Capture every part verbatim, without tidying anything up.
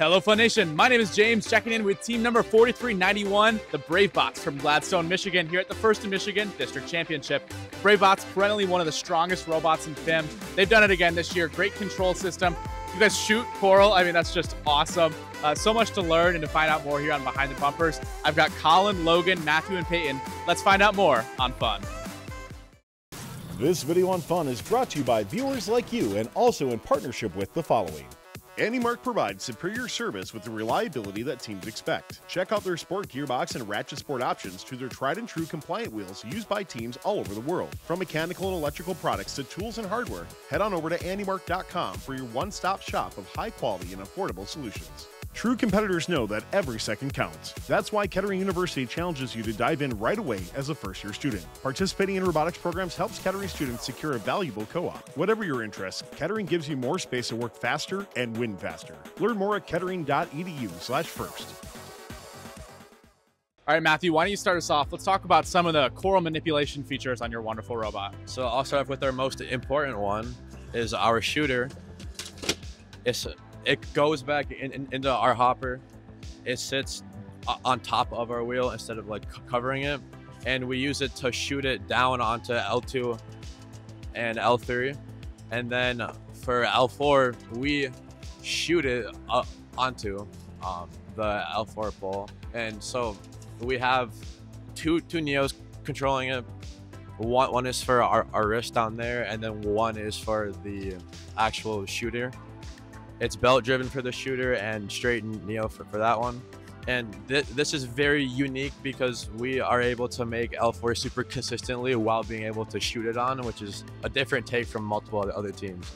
Hello, Fun Nation. My name is James, checking in with team number forty-three ninety-one, the BraveBots from Gladstone, Michigan, here at the First in Michigan District Championship. BraveBots, perennially one of the strongest robots in F I M. They've done it again this year. Great control system. You guys shoot coral. I mean, that's just awesome. Uh, so much to learn and to find out more here on Behind the Bumpers. I've got Colin, Logan, Matthew, and Peyton. Let's find out more on Fun. This video on Fun is brought to you by viewers like you and also in partnership with the following. AndyMark provides superior service with the reliability that teams expect. Check out their sport gearbox and ratchet sport options to their tried and true compliant wheels used by teams all over the world. From mechanical and electrical products to tools and hardware, head on over to andymark dot com for your one-stop shop of high quality and affordable solutions. True competitors know that every second counts. That's why Kettering University challenges you to dive in right away as a first-year student. Participating in robotics programs helps Kettering students secure a valuable co-op. Whatever your interest, Kettering gives you more space to work faster and win faster. Learn more at kettering dot e d u slash first. All right, Matthew, why don't you start us off? Let's talk about some of the coral manipulation features on your wonderful robot. So I'll start off with our most important one is our shooter. It's It goes back in, in, into our hopper. It sits on top of our wheel instead of like covering it. And we use it to shoot it down onto L two and L three. And then for L four, we shoot it up onto um, the L four pole. And so we have two, two Neos controlling it. One, one is for our, our wrist down there, and then one is for the actual shooter. It's belt driven for the shooter and straight Neo for, for that one. And th this is very unique because we are able to make L four super consistently while being able to shoot it on, which is a different take from multiple other teams.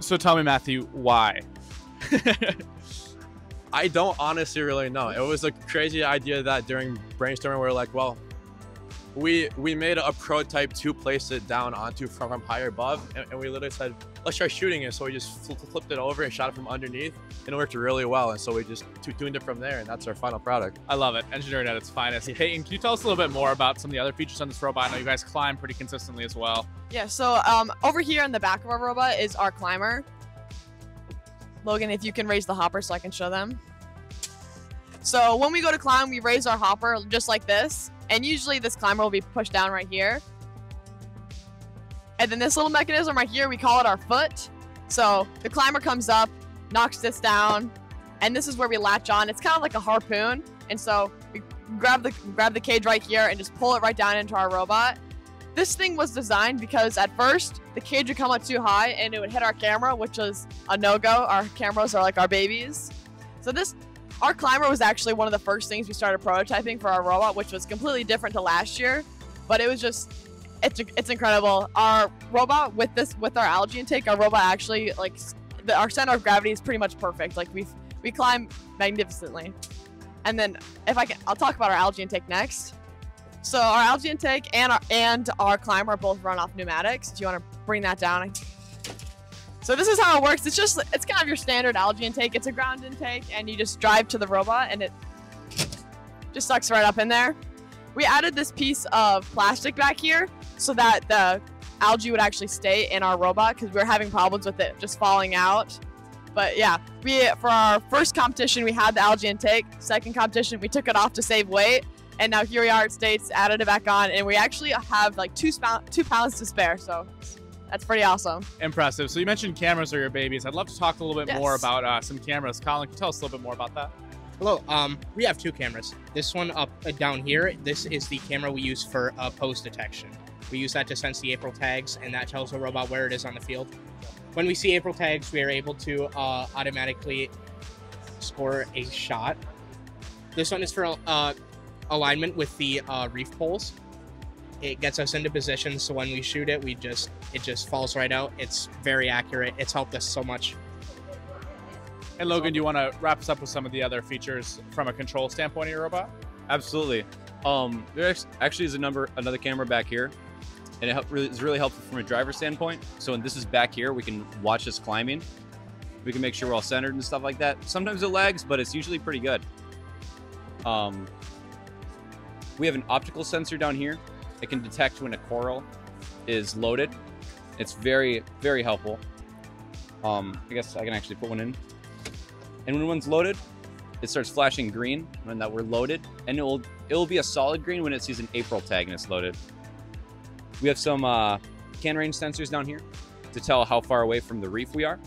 So tell me, Matthew, why? I don't honestly really know. It was a crazy idea that during brainstorming, we were like, well, we we made a prototype to place it down onto from, from higher above, and, and we literally said, let's try shooting it. So we just fl flipped it over and shot it from underneath, and it worked really well. And so we just tuned it from there, and that's our final product. I love it. Engineering at its finest. Yeah. Peyton, can you tell us a little bit more about some of the other features on this robot? I know you guys climb pretty consistently as well. Yeah, so um, over here in the back of our robot is our climber. Logan, if you can raise the hopper so I can show them. So when we go to climb, we raise our hopper just like this. And usually this climber will be pushed down right here. And then this little mechanism right here, we call it our foot. So the climber comes up, knocks this down, and this is where we latch on. It's kind of like a harpoon. And so we grab the, grab the cage right here and just pull it right down into our robot. This thing was designed because at first the cage would come up too high and it would hit our camera, which is a no-go. Our cameras are like our babies. So this, our climber was actually one of the first things we started prototyping for our robot, which was completely different to last year, but it was just, It's, it's incredible. Our robot with this with our algae intake, our robot actually like the, our center of gravity is pretty much perfect. Like we we climb magnificently. And then if I can, I'll talk about our algae intake next. So our algae intake and our and our climber both run off pneumatics. Do you want to bring that down? So this is how it works. It's just it's kind of your standard algae intake. It's a ground intake, and you just drive to the robot, and it just sucks right up in there. We added this piece of plastic back here so that the algae would actually stay in our robot because we were having problems with it just falling out. But yeah, we for our first competition, we had the algae intake. Second competition, we took it off to save weight. And now here we are at States, added it back on. And we actually have like two, two pounds to spare. So that's pretty awesome. Impressive. So you mentioned cameras are your babies. I'd love to talk a little bit yes. more about uh, some cameras. Colin, can you tell us a little bit more about that? Hello, um, we have two cameras. This one up uh, down here, this is the camera we use for uh, pose detection. We use that to sense the April tags, and that tells the robot where it is on the field. When we see April tags, we are able to uh, automatically score a shot. This one is for uh, alignment with the uh, reef poles. It gets us into position, so when we shoot it, we just it just falls right out. It's very accurate. It's helped us so much. And Logan, do you want to wrap us up with some of the other features from a control standpoint of your robot? Absolutely. Um, there actually is a number, another camera back here, and it really, it's really helpful from a driver standpoint. So when this is back here, we can watch us climbing. We can make sure we're all centered and stuff like that. Sometimes it lags, but it's usually pretty good. Um, we have an optical sensor down here. It can detect when a coral is loaded. It's very, very helpful. Um, I guess I can actually put one in. And when one's loaded, it starts flashing green when that we're loaded, and it will it will be a solid green when it sees an April tag and it's loaded. We have some uh, can range sensors down here to tell how far away from the reef we are.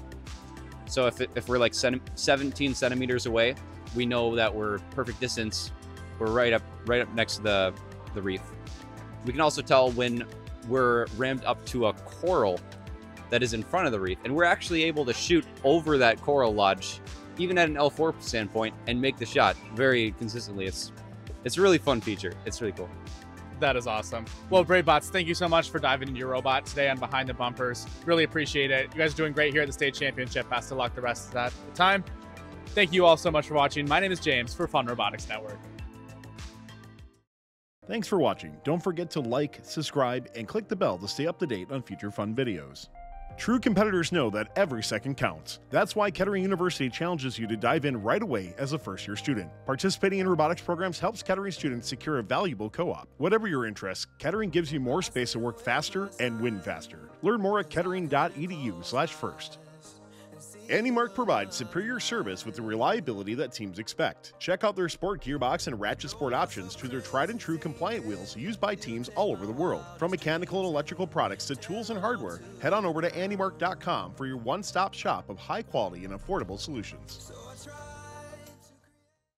So if, it, if we're like seventeen centimeters away, we know that we're perfect distance. We're right up right up next to the, the reef. We can also tell when we're rammed up to a coral that is in front of the reef, and we're actually able to shoot over that coral lodge, even at an L four standpoint, and make the shot very consistently. It's it's a really fun feature. It's really cool. That is awesome. Well, BraveBots, thank you so much for diving into your robot today on Behind the Bumpers. Really appreciate it. You guys are doing great here at the state championship. Best of luck the rest of that time. Thank you all so much for watching. My name is James for Fun Robotics Network. Thanks for watching. Don't forget to like, subscribe, and click the bell to stay up to date on future fun videos. True competitors know that every second counts. That's why Kettering University challenges you to dive in right away as a first-year student. Participating in robotics programs helps Kettering students secure a valuable co-op. Whatever your interests, Kettering gives you more space to work faster and win faster. Learn more at kettering dot e d u slash first. AndyMark provides superior service with the reliability that teams expect. Check out their sport gearbox and ratchet sport options to their tried and true compliant wheels used by teams all over the world. From mechanical and electrical products to tools and hardware, head on over to andymark dot com for your one-stop shop of high quality and affordable solutions.